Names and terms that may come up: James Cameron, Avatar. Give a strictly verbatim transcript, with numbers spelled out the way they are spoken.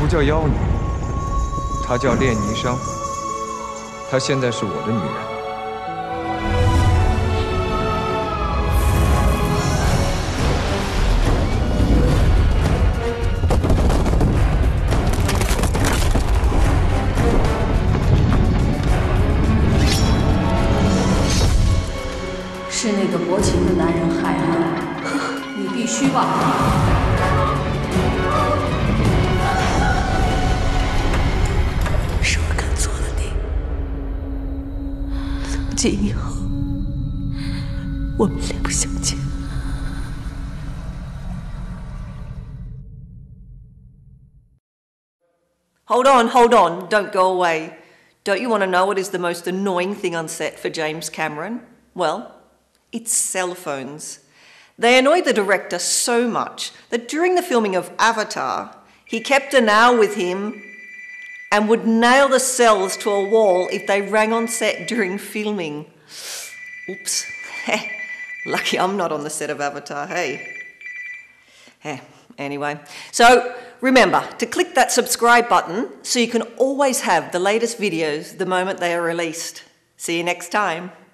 不叫妖女，她叫练霓裳。她现在是我的女人。 是那个薄情的男人害的，你必须忘了。是我看错了你，从今以后我们两不相见。Hold on, hold on, don't go away. Don't you want to know what is the most annoying thing on set for James Cameron? Well. It's cell phones. They annoyed the director so much that during the filming of Avatar, he kept an hour with him and would nail the cells to a wall if they rang on set during filming. Oops. Lucky I'm not on the set of Avatar, hey? Eh, anyway. So remember to click that subscribe button so you can always have the latest videos the moment they are released. See you next time.